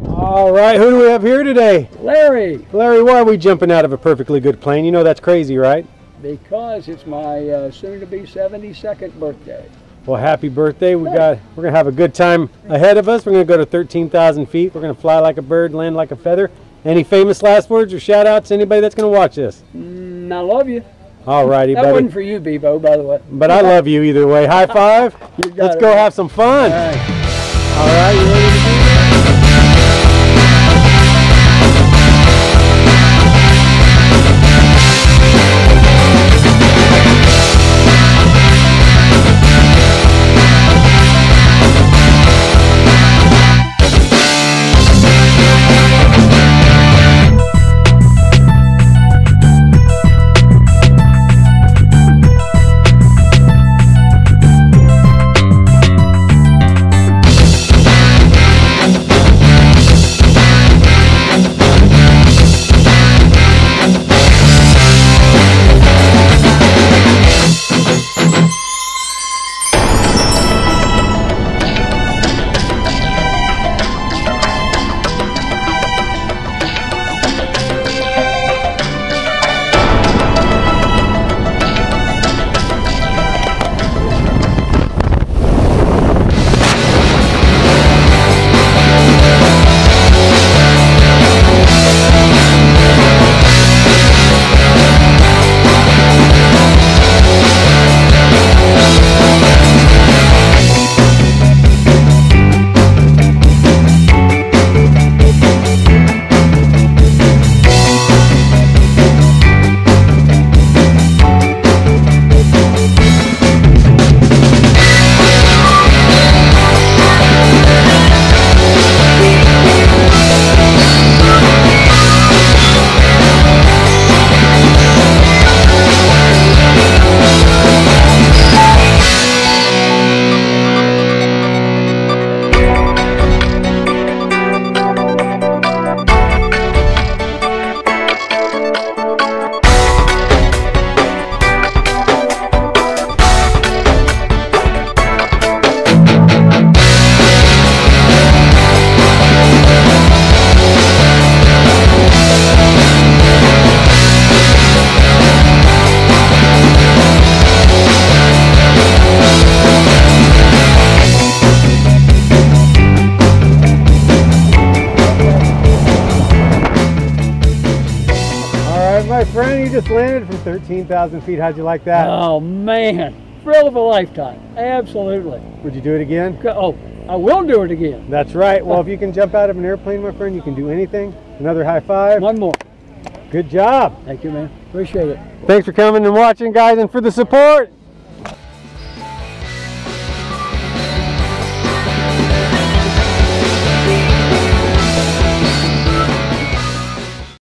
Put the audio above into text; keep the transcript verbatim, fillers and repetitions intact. All right, who do we have here today? Larry. Larry, why are we jumping out of a perfectly good plane? You know that's crazy, right? Because it's my uh, soon-to-be seventy-second birthday. Well, happy birthday. We got, we're going to have a good time ahead of us. We're going to go to thirteen thousand feet. We're going to fly like a bird, land like a feather. Any famous last words or shout-outs to anybody that's going to watch this? Mm, I love you. All righty, buddy. That wasn't for you, Bebo, by the way. But I love you either way. High five. Let's go have some fun. All right. All right, you ready to do this? My friend, you just landed from thirteen thousand feet. How'd you like that? Oh man, thrill of a lifetime, absolutely. Would you do it again? Oh, I will do it again. That's right. Well, if you can jump out of an airplane, my friend, you can do anything. Another high five. One more. Good job. Thank you, man. Appreciate it. Thanks for coming and watching, guys, and for the support.